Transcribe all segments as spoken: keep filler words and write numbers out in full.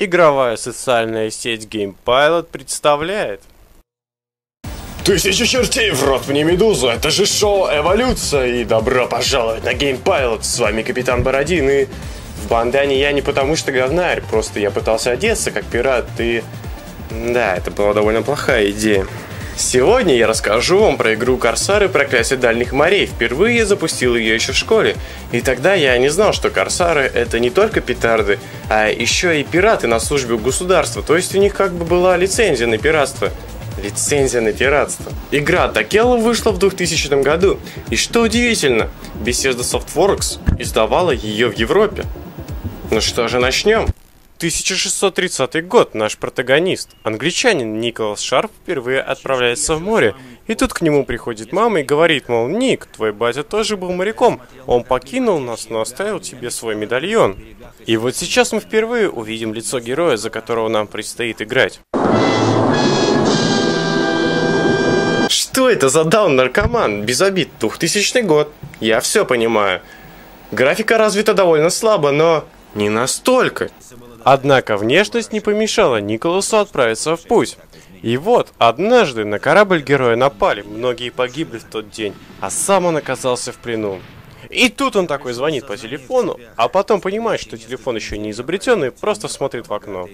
Игровая социальная сеть GamePilot представляет. Тысячи чертей в рот мне Медуза, это же шоу «Эволюция», и добро пожаловать на GamePilot, с вами Капитан Бородин, и в бандане я не потому что говнарь, просто я пытался одеться как пират, и да, это была довольно плохая идея. Сегодня я расскажу вам про игру «Корсары. Проклятие Дальних Морей». Впервые я запустил ее еще в школе, и тогда я не знал, что «Корсары» — это не только петарды, а еще и пираты на службе у государства, то есть у них как бы была лицензия на пиратство. Лицензия на пиратство. Игра «Такела» вышла в двухтысячном году, и что удивительно, Bethesda Softworks издавала ее в Европе. Ну что же, начнем. тысяча шестьсот тридцатый год. Наш протагонист, англичанин Николас Шарп, впервые отправляется в море. И тут к нему приходит мама и говорит, мол, Ник, твой батя тоже был моряком. Он покинул нас, но оставил тебе свой медальон. И вот сейчас мы впервые увидим лицо героя, за которого нам предстоит играть. Что это за даун-наркоман? Без обид. двухтысячный год. Я все понимаю. Графика развита довольно слабо, но не настолько. Однако внешность не помешала Николасу отправиться в путь. И вот, однажды на корабль героя напали, многие погибли в тот день, а сам он оказался в плену. И тут он такой звонит по телефону, а потом понимает, что телефон еще не изобретенный, просто смотрит в окно.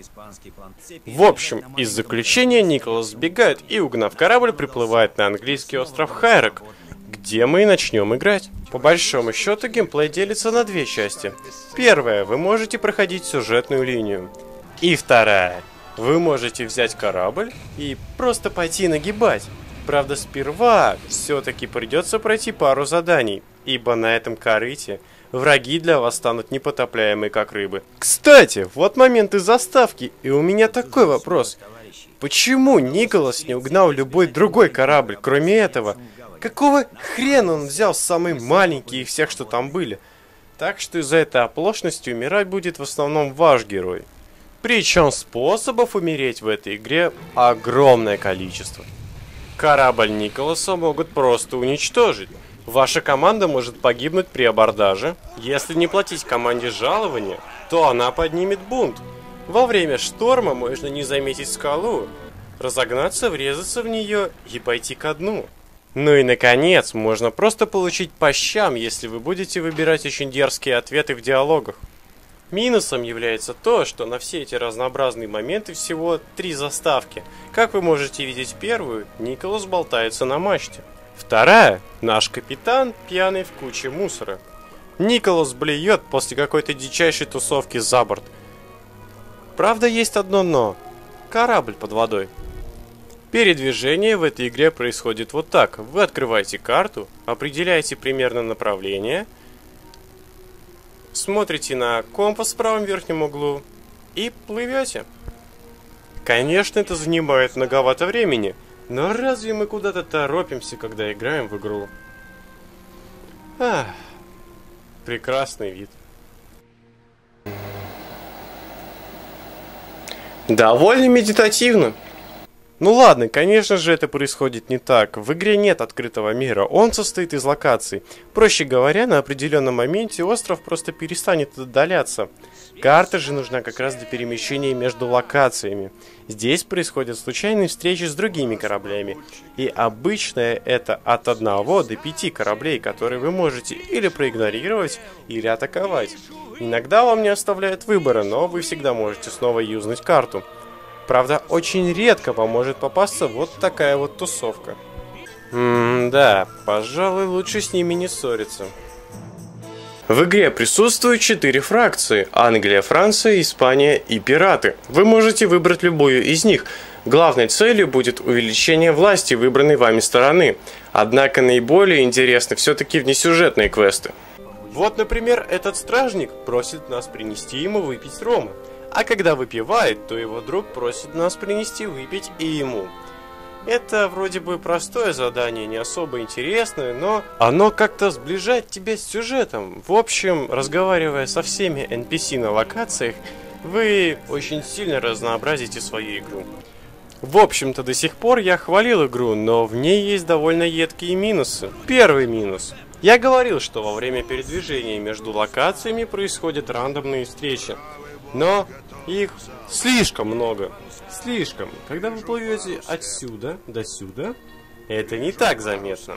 В общем, из заключения Николас сбегает и, угнав корабль, приплывает на английский остров Хайрок, где мы и начнем играть. По большому счету геймплей делится на две части. Первая, вы можете проходить сюжетную линию. И вторая, вы можете взять корабль и просто пойти нагибать. Правда, сперва все-таки придется пройти пару заданий, ибо на этом корыте враги для вас станут непотопляемые, как рыбы. Кстати, вот момент из заставки, и у меня такой вопрос. Почему Николас не угнал любой другой корабль, кроме этого? Какого хрена он взял самый маленький из всех, что там были? Так что из-за этой оплошности умирать будет в основном ваш герой. Причем способов умереть в этой игре огромное количество. Корабль Николаса могут просто уничтожить. Ваша команда может погибнуть при абордаже. Если не платить команде жалования, то она поднимет бунт. Во время шторма можно не заметить скалу, разогнаться, врезаться в нее и пойти ко дну. Ну и наконец, можно просто получить по щам, если вы будете выбирать очень дерзкие ответы в диалогах. Минусом является то, что на все эти разнообразные моменты всего три заставки. Как вы можете видеть первую, Николас болтается на мачте. Вторая, наш капитан пьяный в куче мусора. Николас блюет после какой-то дичайшей тусовки за борт. Правда, есть одно но. Корабль под водой. Передвижение в этой игре происходит вот так. Вы открываете карту, определяете примерно направление, смотрите на компас в правом верхнем углу и плывете. Конечно, это занимает многовато времени, но разве мы куда-то торопимся, когда играем в игру? Ах, прекрасный вид. Довольно медитативно. Ну ладно, конечно же это происходит не так. В игре нет открытого мира, он состоит из локаций. Проще говоря, на определенном моменте остров просто перестанет отдаляться. Карта же нужна как раз для перемещения между локациями. Здесь происходят случайные встречи с другими кораблями. И обычно это от одного до пяти кораблей, которые вы можете или проигнорировать, или атаковать. Иногда вам не оставляют выбора, но вы всегда можете снова юзнуть карту. Правда, очень редко поможет попасться вот такая вот тусовка. М-да, пожалуй, лучше с ними не ссориться. В игре присутствуют четыре фракции. Англия, Франция, Испания и пираты. Вы можете выбрать любую из них. Главной целью будет увеличение власти выбранной вами стороны. Однако наиболее интересны все-таки внесюжетные квесты. Вот, например, этот стражник просит нас принести ему выпить рома. А когда выпивает, то его друг просит нас принести выпить и ему. Это вроде бы простое задание, не особо интересное, но оно как-то сближает тебя с сюжетом. В общем, разговаривая со всеми эн пи си на локациях, вы очень сильно разнообразите свою игру. В общем-то, до сих пор я хвалил игру, но в ней есть довольно едкие минусы. Первый минус. Я говорил, что во время передвижения между локациями происходят рандомные встречи. Но Их слишком много. Слишком. Когда вы плывете отсюда до сюда, это не так заметно.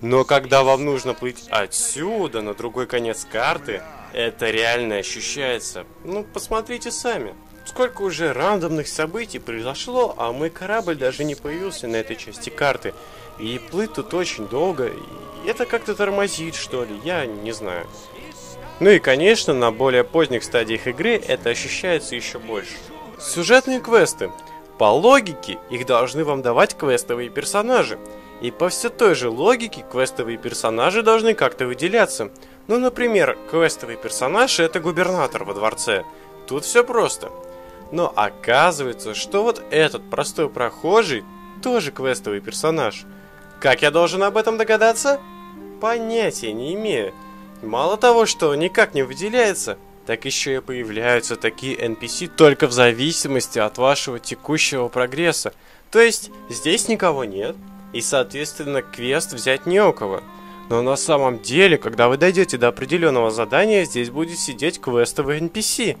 Но когда вам нужно плыть отсюда на другой конец карты, это реально ощущается. Ну, посмотрите сами. Сколько уже рандомных событий произошло, а мой корабль даже не появился на этой части карты. И плыть тут очень долго, и это как-то тормозит, что ли, я не знаю. Ну и, конечно, на более поздних стадиях игры это ощущается еще больше. Сюжетные квесты. По логике, их должны вам давать квестовые персонажи. И по все той же логике, квестовые персонажи должны как-то выделяться. Ну, например, квестовый персонаж — это губернатор во дворце. Тут все просто. Но оказывается, что вот этот простой прохожий тоже квестовый персонаж. Как я должен об этом догадаться? Понятия не имею. Мало того, что никак не выделяется, так еще и появляются такие эн пи си только в зависимости от вашего текущего прогресса. То есть, здесь никого нет, и, соответственно, квест взять не у кого. Но на самом деле, когда вы дойдете до определенного задания, здесь будет сидеть квестовый эн пи си.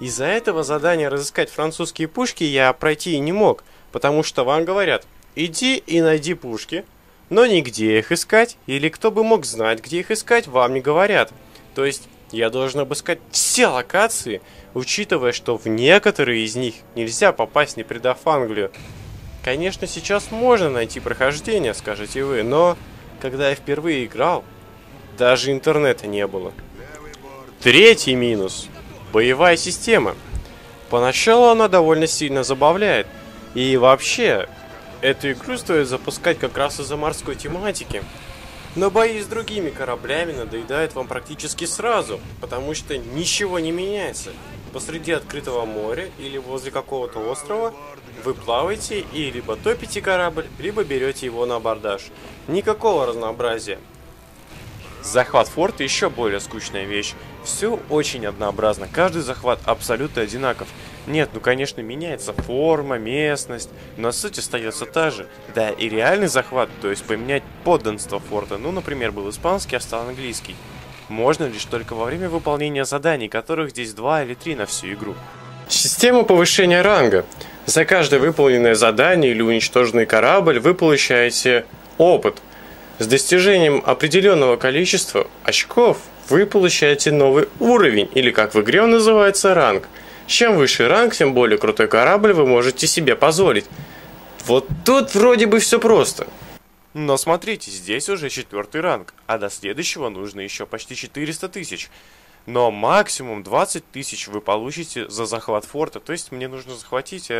Из-за этого задания разыскать французские пушки я пройти и не мог, потому что вам говорят: иди и найди пушки, но нигде их искать, или кто бы мог знать, где их искать, вам не говорят. То есть я должен обыскать все локации, учитывая, что в некоторые из них нельзя попасть, не предав Англию. Конечно, сейчас можно найти прохождение, скажете вы, но когда я впервые играл, даже интернета не было. Третий минус. Боевая система. Поначалу она довольно сильно забавляет. И вообще, эту игру стоит запускать как раз из-за морской тематики. Но бои с другими кораблями надоедают вам практически сразу, потому что ничего не меняется. Посреди открытого моря или возле какого-то острова вы плаваете и либо топите корабль, либо берете его на абордаж. Никакого разнообразия. Захват форта еще более скучная вещь. Все очень однообразно, каждый захват абсолютно одинаков. Нет, ну конечно меняется форма, местность, но суть остается та же. Да, и реальный захват, то есть поменять подданство форта, ну например, был испанский, а стал английский, можно лишь только во время выполнения заданий, которых здесь два или три на всю игру. Система повышения ранга. За каждое выполненное задание или уничтоженный корабль вы получаете опыт. С достижением определенного количества очков вы получаете новый уровень, или как в игре он называется, ранг. Чем выше ранг, тем более крутой корабль вы можете себе позволить. Вот тут вроде бы все просто. Но смотрите, здесь уже четвертый ранг, а до следующего нужно еще почти четыреста тысяч. Но максимум двадцать тысяч вы получите за захват форта, то есть мне нужно захватить...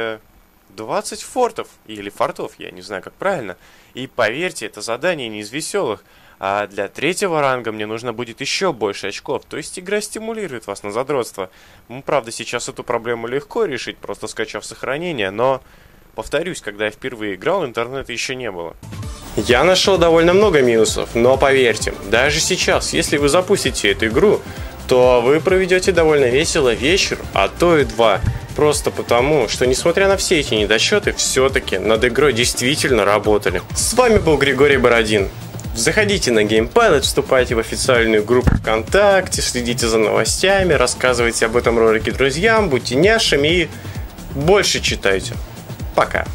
двадцать фортов, или фортов, я не знаю как правильно. И поверьте, это задание не из веселых. А для третьего ранга мне нужно будет еще больше очков. То есть игра стимулирует вас на задротство. Ну, правда, сейчас эту проблему легко решить, просто скачав сохранение. Но, повторюсь, когда я впервые играл, интернета еще не было. Я нашел довольно много минусов, но поверьте, даже сейчас, если вы запустите эту игру, то вы проведете довольно весело вечер, а то и два. Просто потому, что несмотря на все эти недочеты, все-таки над игрой действительно работали. С вами был Григорий Бородин. Заходите на GamePilot, вступайте в официальную группу ВКонтакте, следите за новостями, рассказывайте об этом ролике друзьям, будьте няшами и больше читайте. Пока.